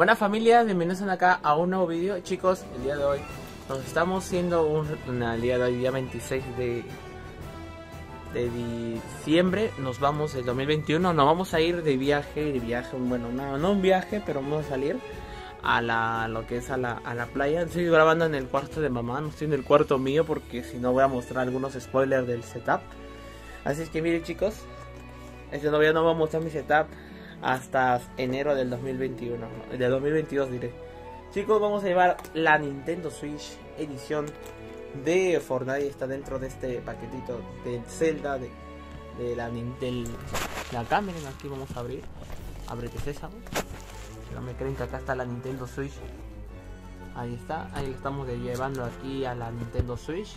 Buena familia, bienvenidos acá a un nuevo vídeo. Chicos, el día de hoy nos estamos haciendo el día de hoy, día 26 de diciembre. Nos vamos del 2021, nos vamos a ir de viaje, bueno, no un viaje, pero vamos a salir a la playa. Estoy grabando en el cuarto de mamá, no estoy en el cuarto mío porque si no voy a mostrar algunos spoilers del setup. Así es que miren chicos, este todavía no voy a mostrar mi setup hasta enero del 2021, del 2022 diré. Chicos, vamos a llevar la Nintendo Switch edición de Fortnite, está dentro de este paquetito de Zelda de la Nintendo. La cámara aquí vamos a abrir, ábrete sésamo. No me creen que acá está la Nintendo Switch. Ahí está, ahí lo estamos llevando aquí a la Nintendo Switch.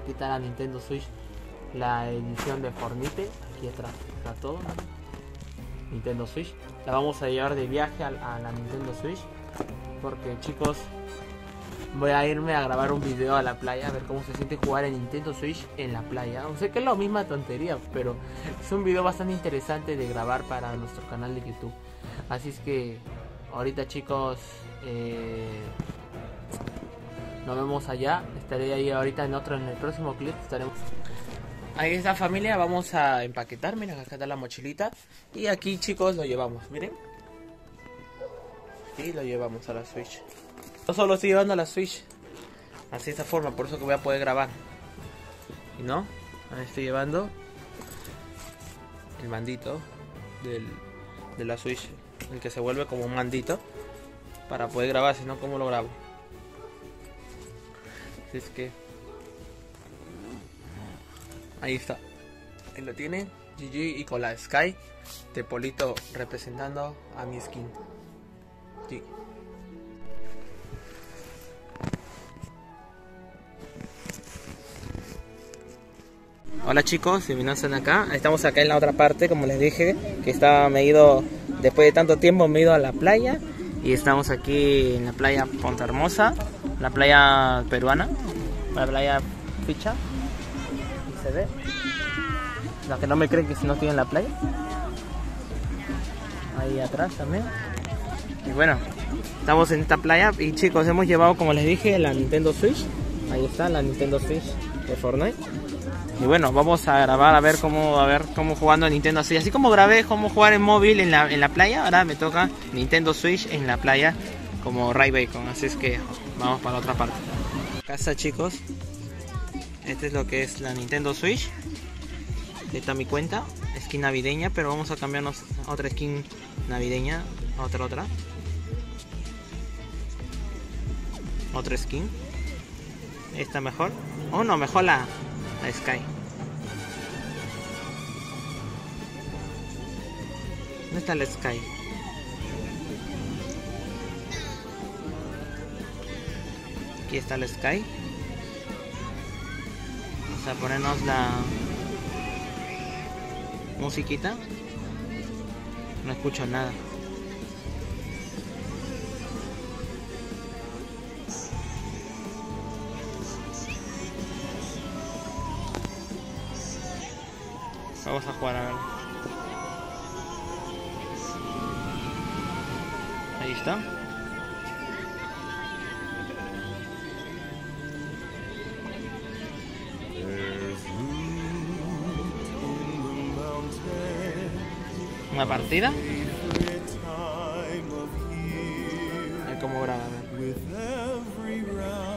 Aquí está la Nintendo Switch, la edición de Fortnite. Aquí atrás está todo. Nintendo Switch. La vamos a llevar de viaje a la Nintendo Switch. Porque chicos, voy a irme a grabar un video a la playa, a ver cómo se siente jugar en Nintendo Switch en la playa. O sea que es la misma tontería, pero es un video bastante interesante de grabar para nuestro canal de YouTube. Así es que ahorita chicos, nos vemos allá. Estaré ahí ahorita en el próximo clip estaremos. Ahí está familia, vamos a empaquetar. Miren, acá está la mochilita. Y aquí chicos lo llevamos, miren. Y lo llevamos a la Switch. No solo estoy llevando la Switch, así de esta forma, por eso que voy a poder grabar. Y no, ahí estoy llevando el mandito de la Switch, el que se vuelve como un mandito para poder grabar, si no, ¿cómo lo grabo? Así es que ahí está, ahí lo tienen, GG, y con la Sky de Polito representando a mi skin. Sí. Hola chicos, si me lanzan acá, estamos acá en la otra parte, como les dije, que estaba, me he ido, después de tanto tiempo me he ido a la playa y estamos aquí en la playa Punta Hermosa, la playa peruana, la playa Picha, y se ve, los que no me creen que si no estoy en la playa, ahí atrás también, y bueno, estamos en esta playa y chicos, hemos llevado, como les dije, la Nintendo Switch, ahí está la Nintendo Switch de Fortnite. Y bueno, vamos a grabar a ver cómo jugando a Nintendo Switch. Así como grabé cómo jugar en móvil en la playa, ahora me toca Nintendo Switch en la playa como Ray Bacon. Así es que vamos para la otra parte. Acá está chicos, este es lo que es la Nintendo Switch. Esta está mi cuenta, skin navideña, pero vamos a cambiarnos a otra skin navideña, otra skin. Esta mejor, oh no, mejor la Sky. ¿Dónde está la Sky? Aquí está la Sky. Vamos a ponernos la musiquita. No escucho nada. Vamos a jugar a ver. Ahí está. Una partida. A ver cómo graban.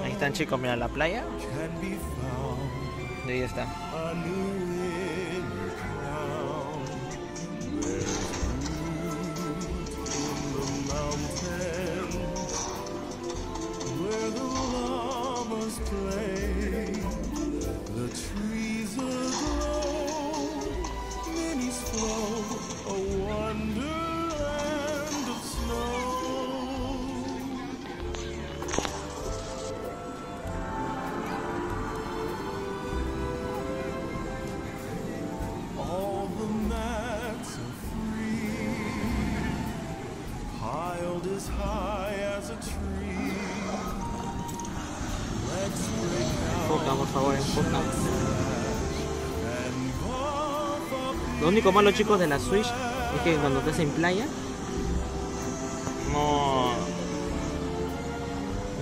Ahí están chicos, mira la playa. Y ahí está. Enfoca, por favor, enfoca. Lo único malo, chicos, de la Switch es que cuando estás en playa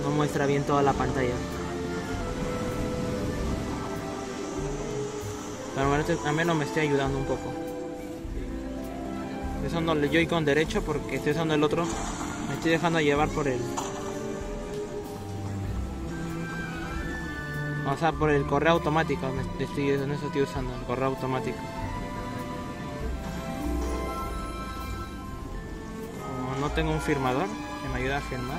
no muestra bien toda la pantalla. Pero al menos me estoy ayudando un poco. Estoy usando el Joy-Con derecho porque estoy usando el otro. Me estoy dejando llevar por él. O sea, por el correo automático, en eso estoy usando, el correo automático. Como no tengo un firmador que me ayude a firmar.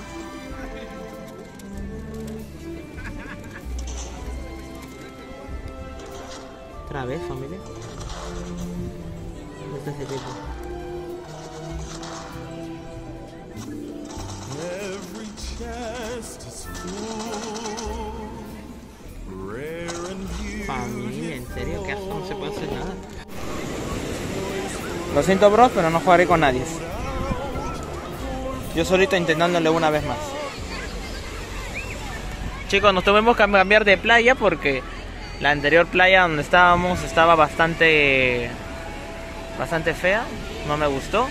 Otra vez, familia. Este es el tipo. Lo siento, bro, pero no jugaré con nadie. Yo solito intentándole una vez más. Chicos, nos tuvimos que cambiar de playa porque la anterior playa donde estábamos estaba bastante fea. No me gustó.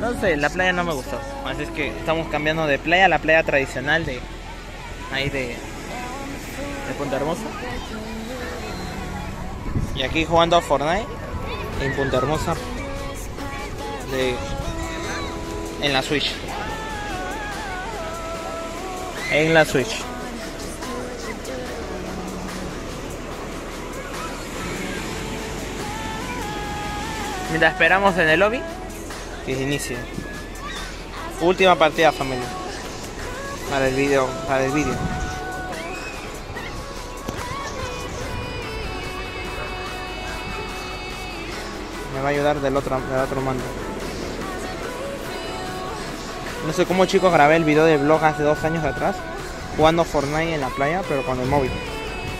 No sé, la playa no me gustó. Así es que estamos cambiando de playa a la playa tradicional de ahí de Punta Hermosa. Y aquí jugando a Fortnite en Punta Hermosa en la Switch. Mientras esperamos en el lobby que se inicie. Última partida, familia. Para el vídeo. Me va a ayudar del otro mando. No sé cómo, chicos, grabé el video del vlog hace 2 años atrás jugando Fortnite en la playa, pero con el móvil.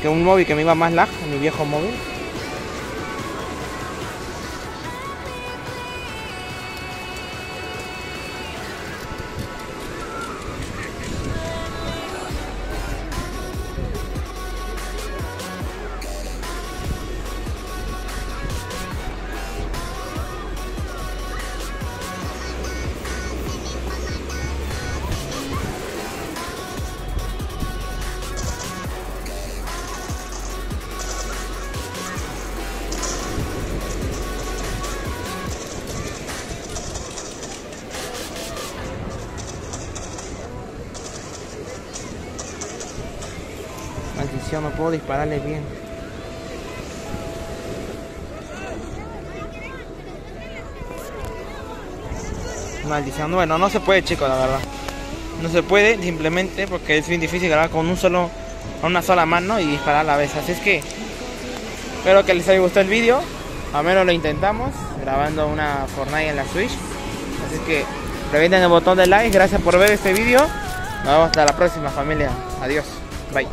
Que un móvil que me iba más lag, mi viejo móvil. No puedo dispararle bien. Maldición. Bueno, no se puede, chicos, la verdad. No se puede, simplemente porque es bien difícil grabar con una sola mano y disparar a la vez. Así es que espero que les haya gustado el vídeo. Al menos lo intentamos grabando una Fortnite en la Switch. Así que revienten el botón de like. Gracias por ver este vídeo. Nos vemos hasta la próxima, familia. Adiós. Bye.